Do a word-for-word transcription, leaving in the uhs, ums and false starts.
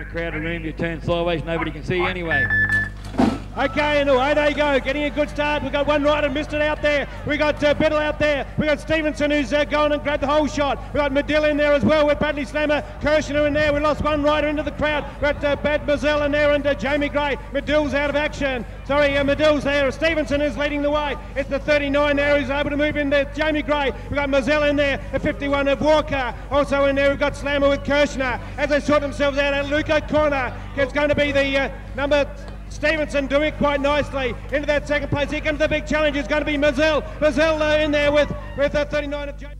the crowd and room, you turn sideways, nobody can see you anyway. Okay, and away they go, getting a good start. We've got one rider missed it out there. We've got uh, Biddle out there. We've got Stevenson who's uh, gone and grabbed the whole shot. We've got Madill in there as well with Bradley Slammer. Kirshner in there. We lost one rider into the crowd. We've got uh, Bad Mazzella in there and uh, Jamie Gray. Madill's out of action. Sorry, uh, Madill's there. Stevenson is leading the way. It's the thirty-nine there who's able to move in there. Jamie Gray. We've got Mazzella in there. The fifty-one of Walker. Also in there, we've got Slammer with Kirshner. As they sort themselves out at Luca Corner, it's going to be the uh, number... Stevenson doing quite nicely into that second place. Here comes the big challenge. It's going to be Mazzell. Mazzell uh, in there with with uh, thirty-nine of James.